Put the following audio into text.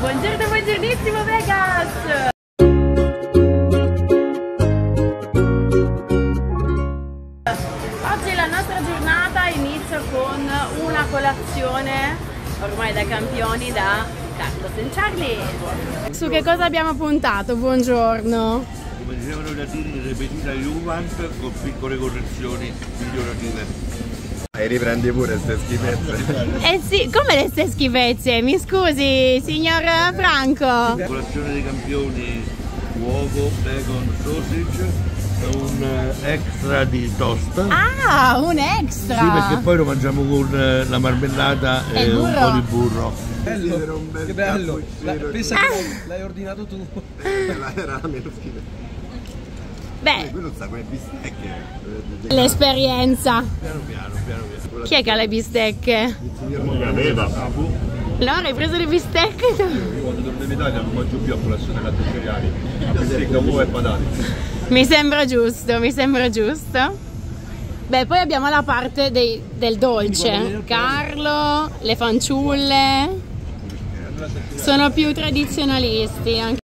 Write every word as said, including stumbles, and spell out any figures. Buongiorno, buongiornissimo Vegas! Oggi la nostra giornata inizia con una colazione ormai da campioni da Carlo's and Charlie's. Su che cosa abbiamo puntato? Buongiorno! Come dicevano i latini, ripetita UVAMP con piccole correzioni migliorative. E riprendi pure queste schifezze. Eh sì, come queste schifezze? Mi scusi, signor Franco. Colazione dei campioni, uovo, bacon, sausage, un extra di tosta. Ah, un extra! Sì, perché poi lo mangiamo con la marmellata e, e un po' di burro. Bello, che bello! La, pensa ah. che l'hai ordinato tu. Era la meno schifezza. Beh, quello sta con le bistecche. L'esperienza. Piano piano, piano piano. Chi è che ha le bistecche? Il signor Mogadeva. Allora hai preso le bistecche? Io quando torno in Italia non mangio più a colazione latte e cereali. Bistecca, uova e patate. Mi sembra giusto, mi sembra giusto. Beh, poi abbiamo la parte dei, del dolce. Carlo, le fanciulle. Sono più tradizionalisti anche.